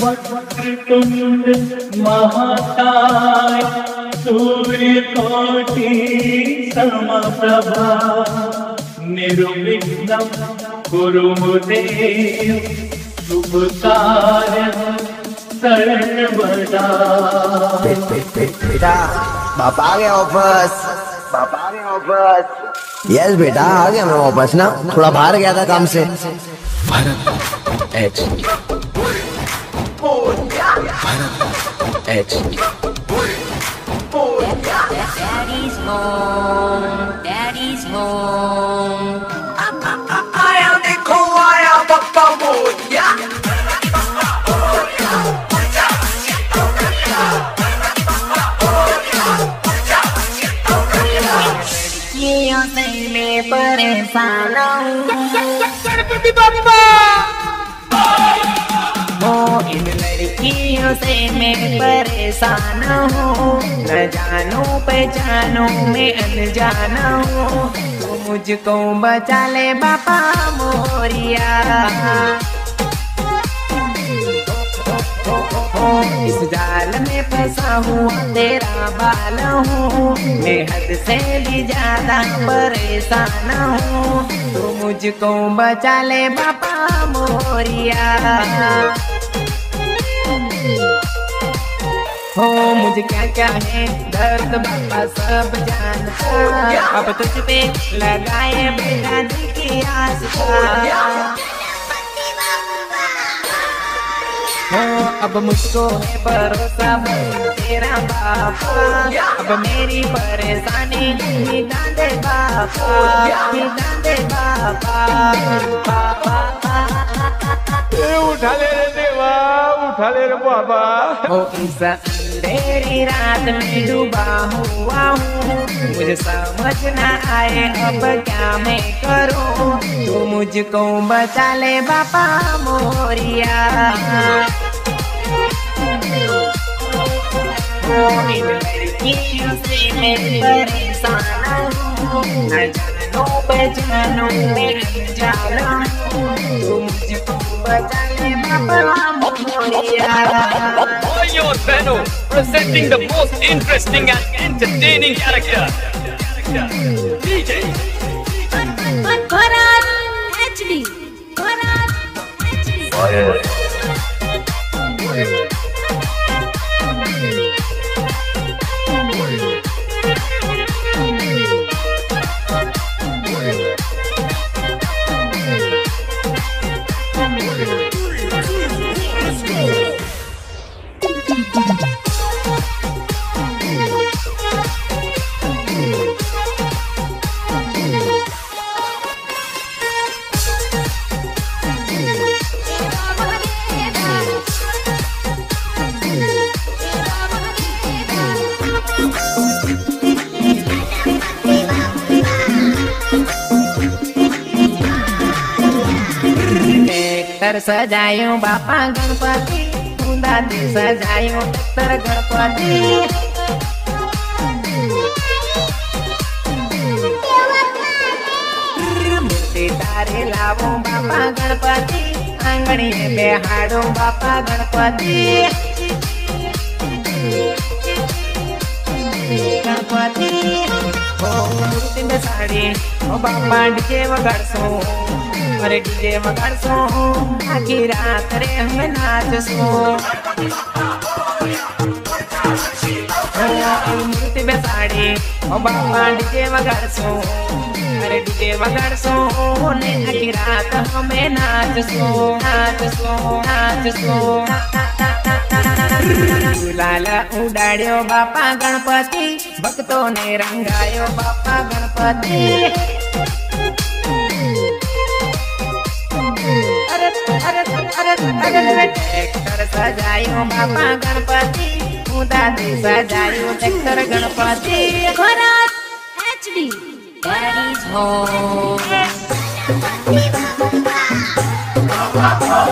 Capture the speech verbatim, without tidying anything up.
वक्रतुंड महाकाय सूर्यकोटि समप्रभा निर्विघ्नं कुरु मुदे शुभ कार्य सर्वदा। बेटा बाबा आ गया वापस, बाबा आ गया वापस। यस बेटा आ गया मैं वापस ना, थोड़ा बाहर गया था काम से। Bharat H Bharat H Daddy's home, Daddy's home. आया देखो आया पप्पा मोरिया। लड़कियों से मैं परेशान हूँ। गणपति बप्पा। इन लड़कियों से मैं परेशान हूँ, न जानूं पहचानूं मैं अनजान हूँ। तो मुझको बचा ले बाबा मोरिया। इस जाल में फंसा हुआ तेरा बाल हूँ, मैं हद से भी ज्यादा परेशान हूँ। तो मुझको बचा ले बाबा मोरिया। हो मुझे क्या क्या है दर्द बाबा सब जानता, अब तुझ पे लगाए बिना दिल की आस्था। हो अब मुझको है भरोसा तेरा बाबा, अब मेरी परेशानी मिटा दे बाबा, मिटा दे बाबा बाबा। उठा ले रे देवा, उठा ले रे बाबा। हो इंसान तेरी रात में डूबा हुआ हूँ, मुझे समझ न आए अब क्या मैं करूँ। तू मुझको बचा ले बाबा मोरिया। इन लड़कियों से मैं परेशान हूँ, न जानो पहचानो मैं जाना हूँ। तू मुझको बचा ले बाबा Moriya. Your panel presenting the most interesting and entertaining character, D J Ganapati H D, Ganapati H D. सजायो बापा गणपति, बुंदा दी सजायो तर गणपति। मूर्ति तारे लावो बापा गणपति, आंगणी बेहाड़ो बापा गणपति। गणपति ओ मूर्ति में साड़ी ओ बापा डीजे वगाड़सो, अरे डीजे वगाड़सो आखी रात रे हम नाचसो। मूर्ति बेसाड़ी ओ बाबा डीजे वगाड़सो, अरे डीजे वगाड़सो ने आखी रात हमें नाचसो नाचसो नाचसो। झूलाला उड़ाड्यो बापा गणपति, भक्तों ने रंगायो बापा गणपति। ट्रैक्टर सजायो बाबा गणपति, पूजा दी सजायो ट्रैक्टर गणपति। खराब एचडी गणेश हो।